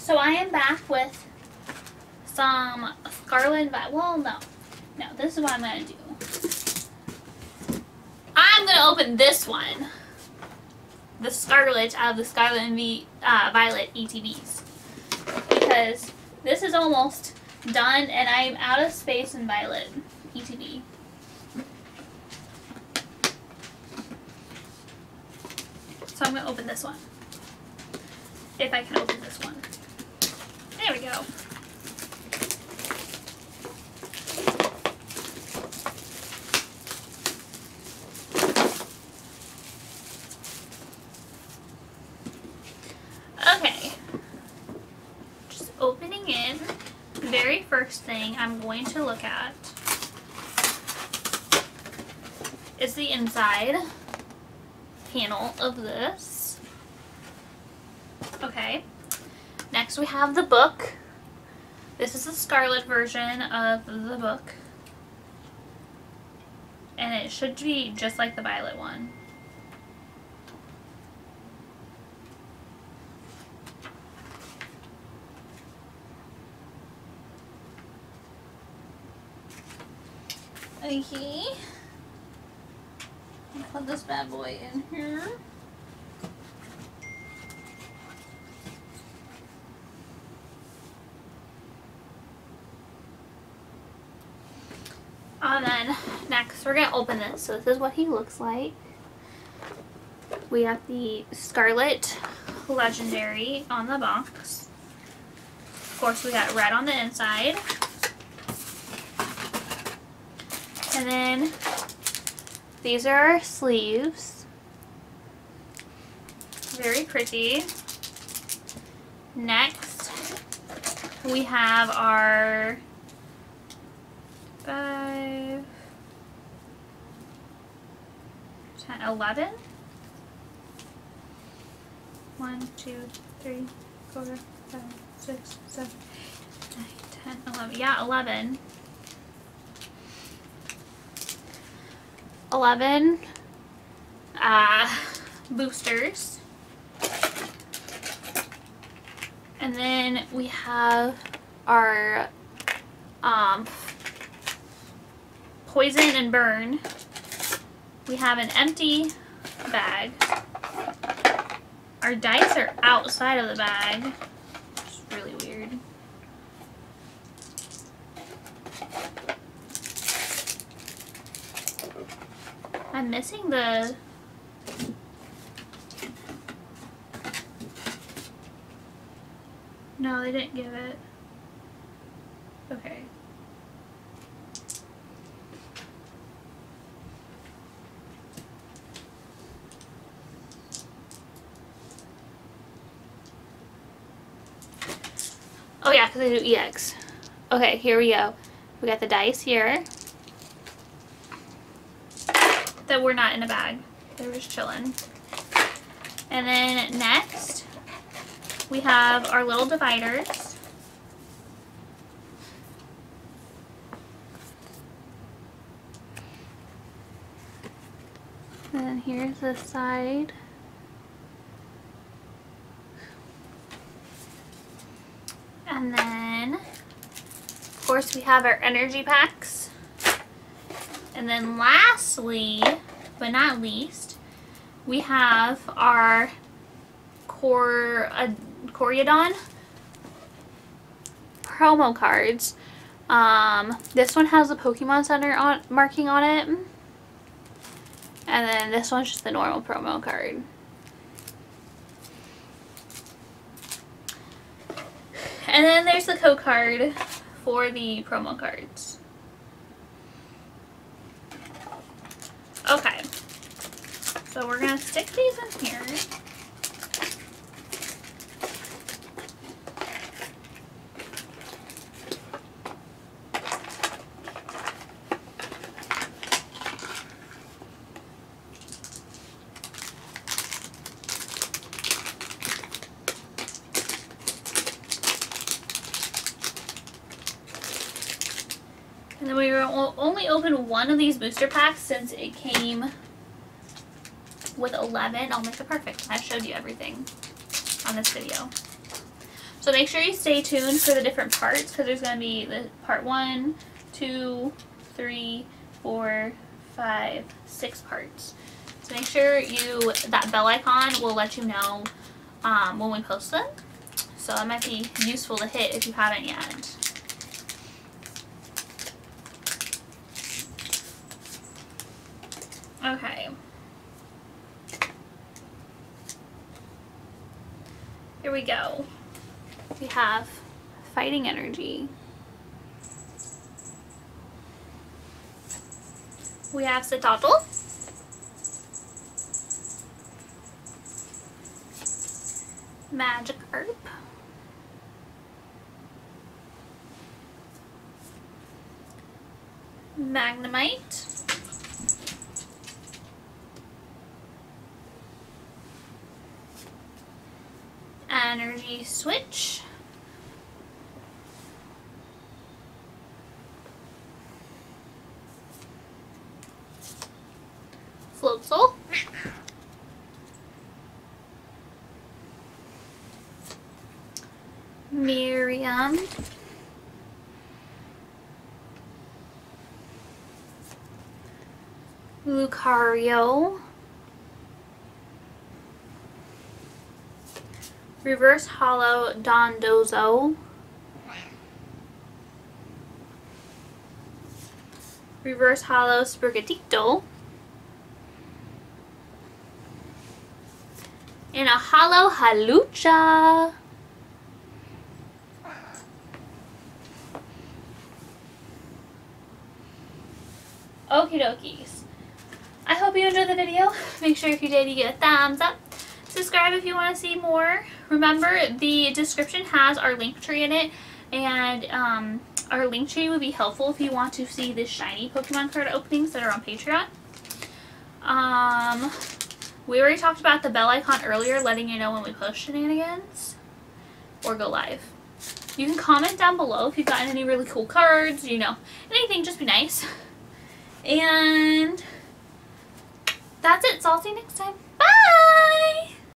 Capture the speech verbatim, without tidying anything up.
So I am back with some Scarlet and Violet. Well, no. No, this is what I'm going to do. I'm going to open this one. The Scarlet out of the Scarlet and v, uh, Violet E T Bs. Because this is almost done and I'm out of space in Violet E T B. So I'm going to open this one. If I can open this one. There we go. First thing I'm going to look at is the inside panel of this. Okay, next we have the book. This is the Scarlet version of the book, and it should be just like the Violet one. Okay, I'll put this bad boy in here. And then next we're going to open this. So this is what he looks like. We have the Scarlet Legendary on the box. Of course we got red on the inside. And then these are our sleeves. Very pretty. Next, we have our five, ten, eleven. one, two, three, four, five, six, seven, eight, nine, ten, eleven. Yeah, eleven. eleven uh, boosters, and then we have our um, poison and burn. We have an empty bag. Our dice are outside of the bag, which is really weird. I'm missing the no, they didn't give it. Okay. Oh yeah, because they do E X. Okay, here we go. We got the dice here. That were not in a bag. They were just chilling. And then next, we have our little dividers. And then here's the side. And then, of course, we have our energy packs. And then lastly, but not least, we have our Cor uh, Coriodon promo cards. Um, this one has the Pokemon Center on, marking on it. And then this one's just the normal promo card. And then there's the code card for the promo cards. Okay, so we're going to stick these in here. And then we will only open one of these booster packs since it came with eleven. I'll make it perfect. I showed you everything on this video. So make sure you stay tuned for the different parts, because there's going to be the part one, two, three, four, five, six parts. So make sure you, that bell icon will let you know um, when we post them. So that might be useful to hit if you haven't yet. Okay. Here we go. We have fighting energy. We have Dottle. Magic Arp. Magnemite. Energy switch. Floatzel. Miriam. Lucario. Reverse Hollow Dondozo. Reverse Hollow Sprigatito. And a Hollow Hawlucha. Okie dokies. I hope you enjoyed the video. Make sure if you did, you get a thumbs up. Subscribe if you want to see more. Remember, the description has our link tree in it, and um, our link tree would be helpful if you want to see the shiny Pokemon card openings that are on Patreon. Um, we already talked about the bell icon earlier, letting you know when we post shenanigans or go live. You can comment down below if you've gotten any really cool cards, you know, anything, just be nice. And that's it, so I'll see you next time. Bye!